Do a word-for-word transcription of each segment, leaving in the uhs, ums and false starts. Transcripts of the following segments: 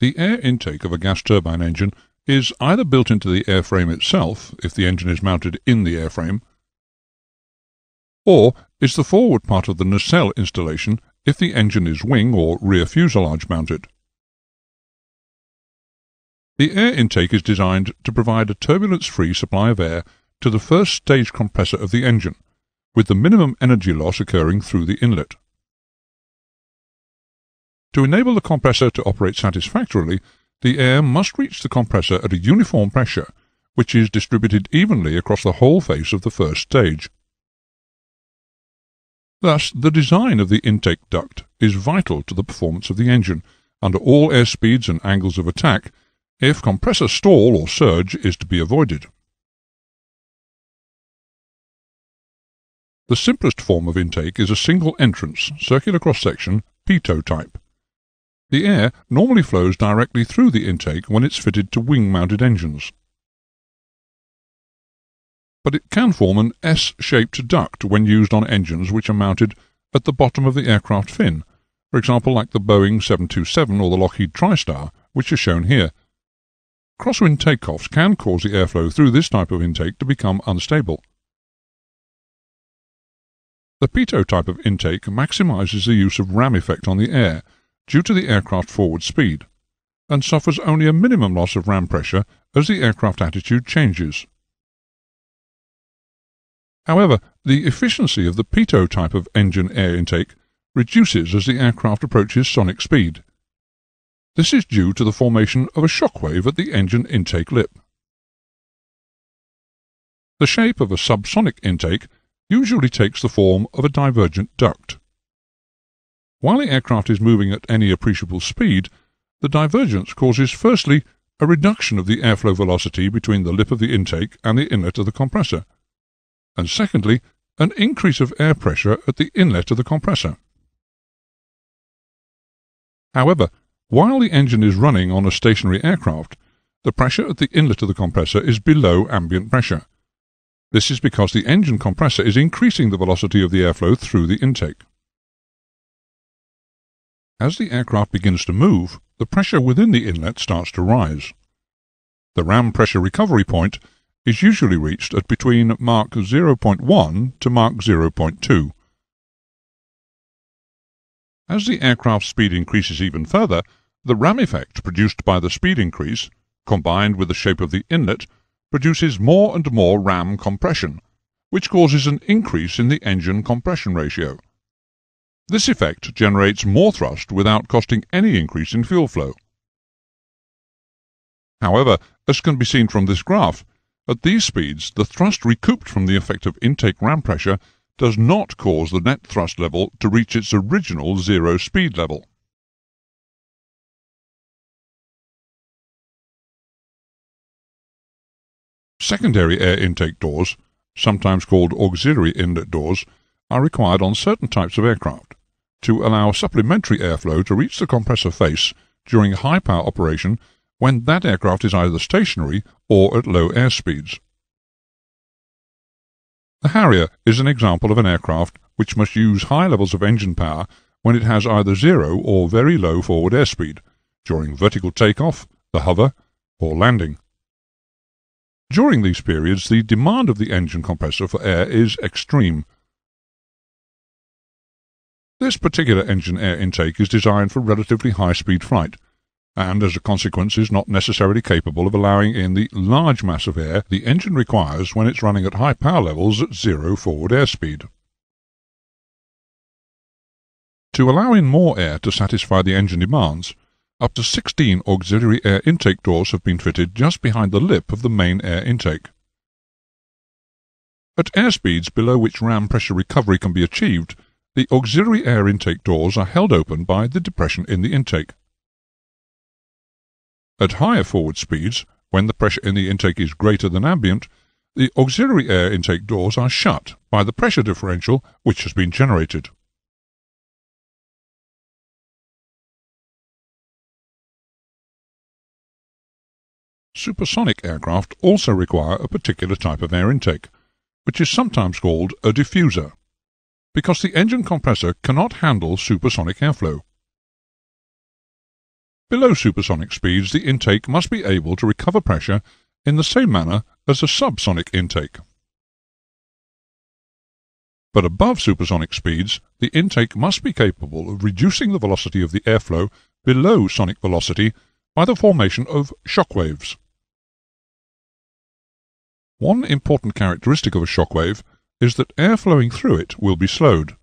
The air intake of a gas turbine engine is either built into the airframe itself, if the engine is mounted in the airframe, or is the forward part of the nacelle installation if the engine is wing or rear fuselage mounted. The air intake is designed to provide a turbulence-free supply of air to the first stage compressor of the engine, with the minimum energy loss occurring through the inlet. To enable the compressor to operate satisfactorily, the air must reach the compressor at a uniform pressure, which is distributed evenly across the whole face of the first stage. Thus, the design of the intake duct is vital to the performance of the engine, under all air speeds and angles of attack, if compressor stall or surge is to be avoided. The simplest form of intake is a single entrance, circular cross-section, pitot type. The air normally flows directly through the intake when it's fitted to wing-mounted engines. But it can form an S-shaped duct when used on engines which are mounted at the bottom of the aircraft fin, for example like the Boeing seven two seven or the Lockheed TriStar, which are shown here. Crosswind takeoffs can cause the airflow through this type of intake to become unstable. The pitot type of intake maximizes the use of ram effect on the air due to the aircraft forward speed, and suffers only a minimum loss of ram pressure as the aircraft attitude changes. However, the efficiency of the pitot type of engine air intake reduces as the aircraft approaches sonic speed. This is due to the formation of a shock wave at the engine intake lip. The shape of a subsonic intake usually takes the form of a divergent duct. While the aircraft is moving at any appreciable speed, the divergence causes firstly a reduction of the airflow velocity between the lip of the intake and the inlet of the compressor, and secondly, an increase of air pressure at the inlet of the compressor. However, while the engine is running on a stationary aircraft, the pressure at the inlet of the compressor is below ambient pressure. This is because the engine compressor is increasing the velocity of the airflow through the intake. As the aircraft begins to move, the pressure within the inlet starts to rise. The ram pressure recovery point is usually reached at between Mach zero point one to Mach zero point two. As the aircraft's speed increases even further, the ram effect produced by the speed increase, combined with the shape of the inlet, produces more and more ram compression, which causes an increase in the engine compression ratio. This effect generates more thrust without costing any increase in fuel flow. However, as can be seen from this graph, at these speeds the thrust recouped from the effect of intake ram pressure does not cause the net thrust level to reach its original zero speed level. Secondary air intake doors, sometimes called auxiliary inlet doors, are required on certain types of aircraft to allow supplementary airflow to reach the compressor face during high-power operation when that aircraft is either stationary or at low airspeeds. The Harrier is an example of an aircraft which must use high levels of engine power when it has either zero or very low forward airspeed, during vertical takeoff, the hover, or landing. During these periods, the demand of the engine compressor for air is extreme. This particular engine air intake is designed for relatively high-speed flight, and as a consequence is not necessarily capable of allowing in the large mass of air the engine requires when it's running at high power levels at zero forward airspeed. To allow in more air to satisfy the engine demands, up to sixteen auxiliary air intake doors have been fitted just behind the lip of the main air intake. At airspeeds below which ram pressure recovery can be achieved, the auxiliary air intake doors are held open by the depression in the intake. At higher forward speeds, when the pressure in the intake is greater than ambient, the auxiliary air intake doors are shut by the pressure differential which has been generated. Supersonic aircraft also require a particular type of air intake, which is sometimes called a diffuser, because the engine compressor cannot handle supersonic airflow. Below supersonic speeds, the intake must be able to recover pressure in the same manner as the subsonic intake. But above supersonic speeds, the intake must be capable of reducing the velocity of the airflow below sonic velocity by the formation of shock waves. One important characteristic of a shock wave is that air flowing through it will be slowed.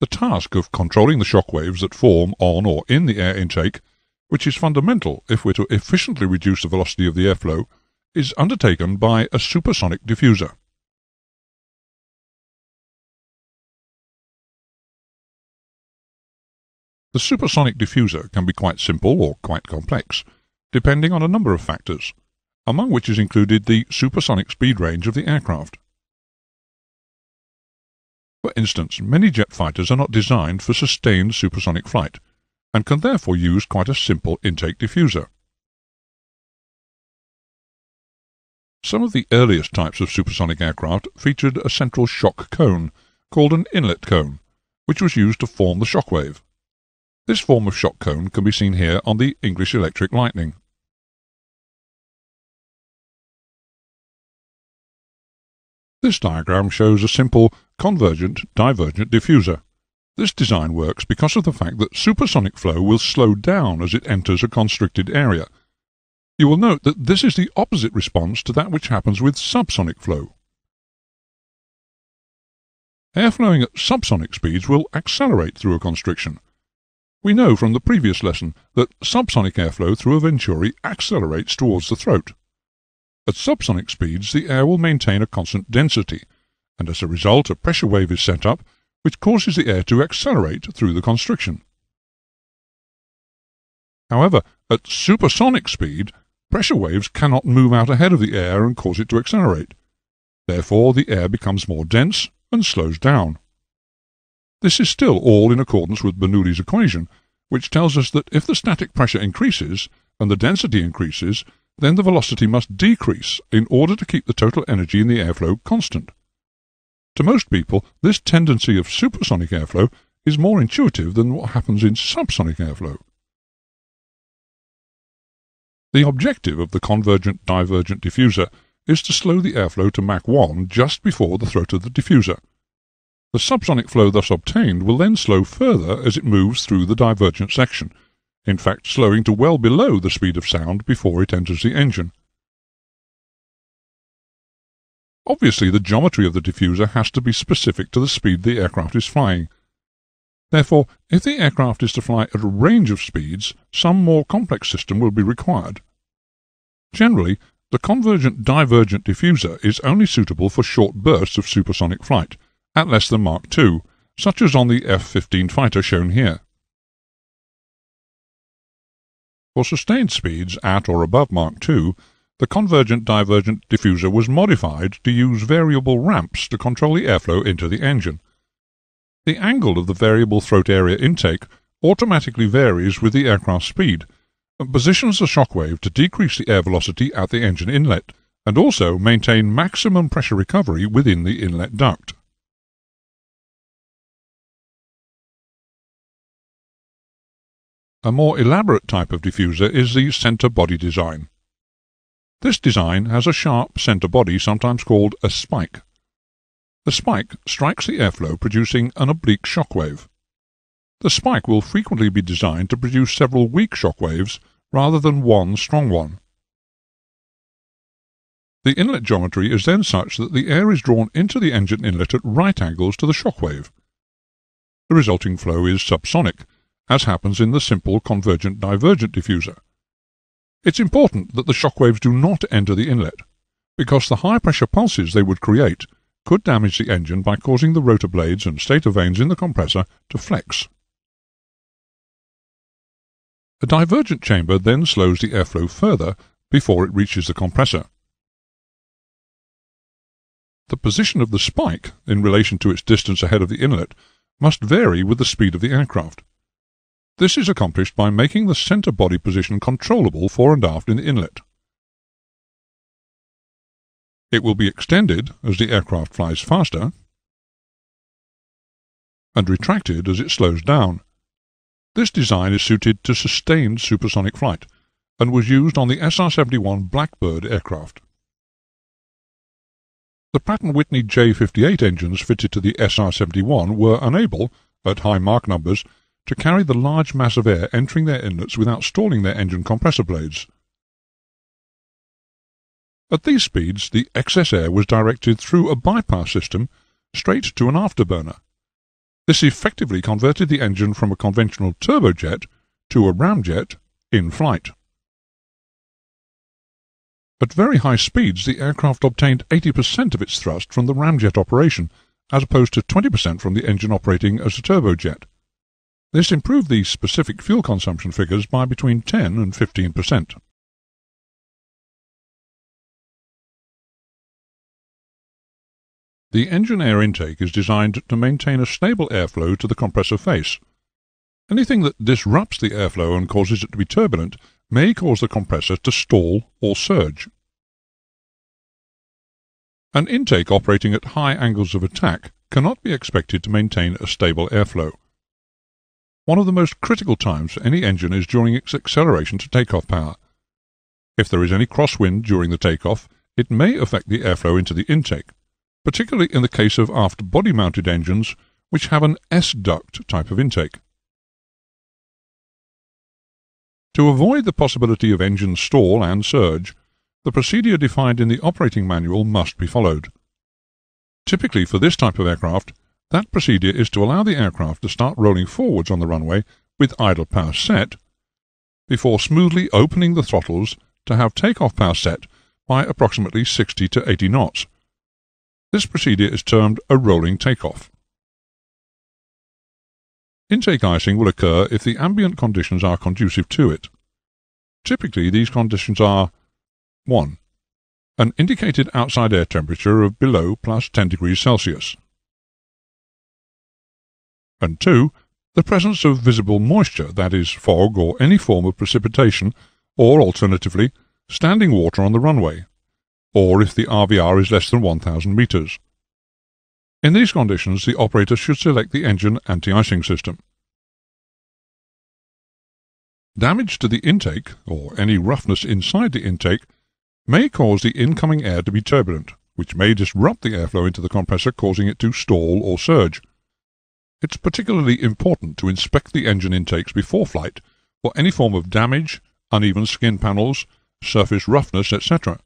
The task of controlling the shock waves that form on or in the air intake, which is fundamental if we're to efficiently reduce the velocity of the airflow, is undertaken by a supersonic diffuser. The supersonic diffuser can be quite simple or quite complex, depending on a number of factors, among which is included the supersonic speed range of the aircraft. For instance, many jet fighters are not designed for sustained supersonic flight, and can therefore use quite a simple intake diffuser. Some of the earliest types of supersonic aircraft featured a central shock cone, called an inlet cone, which was used to form the shock wave. This form of shock cone can be seen here on the English Electric Lightning. This diagram shows a simple convergent-divergent diffuser. This design works because of the fact that supersonic flow will slow down as it enters a constricted area. You will note that this is the opposite response to that which happens with subsonic flow. Air flowing at subsonic speeds will accelerate through a constriction. We know from the previous lesson that subsonic airflow through a venturi accelerates towards the throat. At subsonic speeds, the air will maintain a constant density, and as a result a pressure wave is set up, which causes the air to accelerate through the constriction. However, at supersonic speed, pressure waves cannot move out ahead of the air and cause it to accelerate. Therefore, the air becomes more dense and slows down. This is still all in accordance with Bernoulli's equation, which tells us that if the static pressure increases and the density increases, then the velocity must decrease in order to keep the total energy in the airflow constant. To most people, this tendency of supersonic airflow is more intuitive than what happens in subsonic airflow. The objective of the convergent-divergent diffuser is to slow the airflow to Mach one just before the throat of the diffuser. The subsonic flow thus obtained will then slow further as it moves through the divergent section, in fact slowing to well below the speed of sound before it enters the engine. Obviously, the geometry of the diffuser has to be specific to the speed the aircraft is flying. Therefore, if the aircraft is to fly at a range of speeds, some more complex system will be required. Generally, the convergent-divergent diffuser is only suitable for short bursts of supersonic flight, at less than Mach two, such as on the F fifteen fighter shown here. For sustained speeds at or above Mach two, the convergent-divergent diffuser was modified to use variable ramps to control the airflow into the engine. The angle of the variable throat area intake automatically varies with the aircraft's speed and positions the shock wave to decrease the air velocity at the engine inlet and also maintain maximum pressure recovery within the inlet duct. A more elaborate type of diffuser is the center body design. This design has a sharp center body, sometimes called a spike. The spike strikes the airflow, producing an oblique shock wave. The spike will frequently be designed to produce several weak shock waves rather than one strong one. The inlet geometry is then such that the air is drawn into the engine inlet at right angles to the shock wave. The resulting flow is subsonic, as happens in the simple convergent-divergent diffuser. It's important that the shock waves do not enter the inlet, because the high-pressure pulses they would create could damage the engine by causing the rotor blades and stator vanes in the compressor to flex. A divergent chamber then slows the airflow further before it reaches the compressor. The position of the spike in relation to its distance ahead of the inlet must vary with the speed of the aircraft. This is accomplished by making the center body position controllable fore and aft in the inlet. It will be extended as the aircraft flies faster and retracted as it slows down. This design is suited to sustained supersonic flight and was used on the S R seventy-one Blackbird aircraft. The Pratt and Whitney J fifty-eight engines fitted to the S R seventy-one were unable, at high Mach numbers, to carry the large mass of air entering their inlets without stalling their engine compressor blades. At these speeds, the excess air was directed through a bypass system straight to an afterburner. This effectively converted the engine from a conventional turbojet to a ramjet in flight. At very high speeds, the aircraft obtained eighty percent of its thrust from the ramjet operation, as opposed to twenty percent from the engine operating as a turbojet. This improved the specific fuel consumption figures by between ten and fifteen percent. The engine air intake is designed to maintain a stable airflow to the compressor face. Anything that disrupts the airflow and causes it to be turbulent may cause the compressor to stall or surge. An intake operating at high angles of attack cannot be expected to maintain a stable airflow. One of the most critical times for any engine is during its acceleration to takeoff power. If there is any crosswind during the takeoff, it may affect the airflow into the intake, particularly in the case of aft-body-mounted engines, which have an S-duct type of intake. To avoid the possibility of engine stall and surge, the procedure defined in the operating manual must be followed. Typically for this type of aircraft, that procedure is to allow the aircraft to start rolling forwards on the runway with idle power set, before smoothly opening the throttles to have takeoff power set by approximately sixty to eighty knots. This procedure is termed a rolling takeoff. Intake icing will occur if the ambient conditions are conducive to it. Typically, these conditions are one. An indicated outside air temperature of below plus ten degrees Celsius. And two. The presence of visible moisture, that is, fog or any form of precipitation, or alternatively, standing water on the runway, or if the R V R is less than one thousand meters. In these conditions, the operator should select the engine anti-icing system. Damage to the intake, or any roughness inside the intake, may cause the incoming air to be turbulent, which may disrupt the airflow into the compressor, causing it to stall or surge. It's particularly important to inspect the engine intakes before flight for any form of damage, uneven skin panels, surface roughness, et cetera.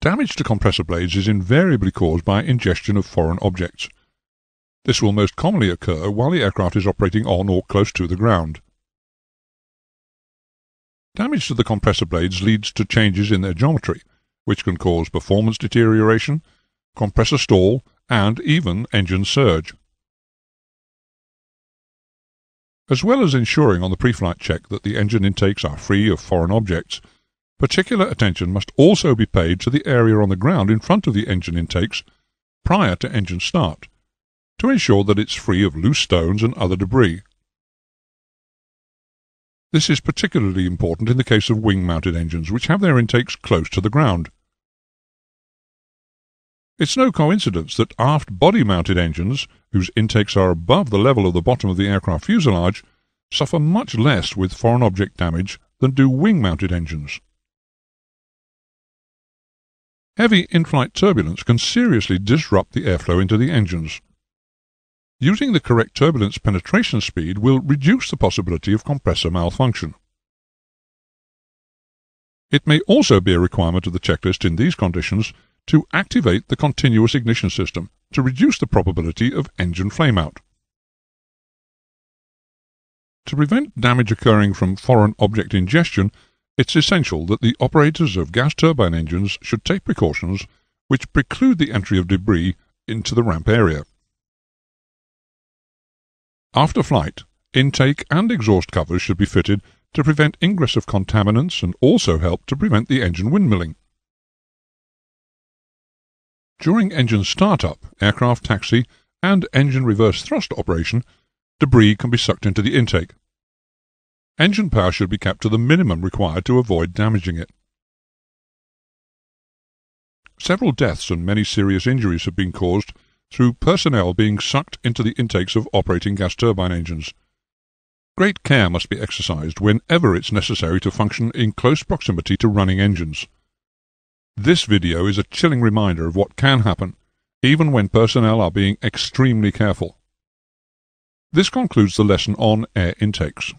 Damage to compressor blades is invariably caused by ingestion of foreign objects. This will most commonly occur while the aircraft is operating on or close to the ground. Damage to the compressor blades leads to changes in their geometry, which can cause performance deterioration, compressor stall, and even engine surge. As well as ensuring on the pre-flight check that the engine intakes are free of foreign objects, particular attention must also be paid to the area on the ground in front of the engine intakes prior to engine start, to ensure that it's free of loose stones and other debris. This is particularly important in the case of wing-mounted engines, which have their intakes close to the ground. It's no coincidence that aft-body-mounted engines, whose intakes are above the level of the bottom of the aircraft fuselage, suffer much less with foreign object damage than do wing-mounted engines. Heavy in-flight turbulence can seriously disrupt the airflow into the engines. Using the correct turbulence penetration speed will reduce the possibility of compressor malfunction. It may also be a requirement of the checklist in these conditions to activate the continuous ignition system to reduce the probability of engine flameout. To prevent damage occurring from foreign object ingestion, it's essential that the operators of gas turbine engines should take precautions which preclude the entry of debris into the ramp area. After flight, intake and exhaust covers should be fitted to prevent ingress of contaminants and also help to prevent the engine windmilling. During engine startup, aircraft taxi, and engine reverse thrust operation, debris can be sucked into the intake. Engine power should be kept to the minimum required to avoid damaging it. Several deaths and many serious injuries have been caused through personnel being sucked into the intakes of operating gas turbine engines. Great care must be exercised whenever it's necessary to function in close proximity to running engines. This video is a chilling reminder of what can happen, even when personnel are being extremely careful. This concludes the lesson on air intakes.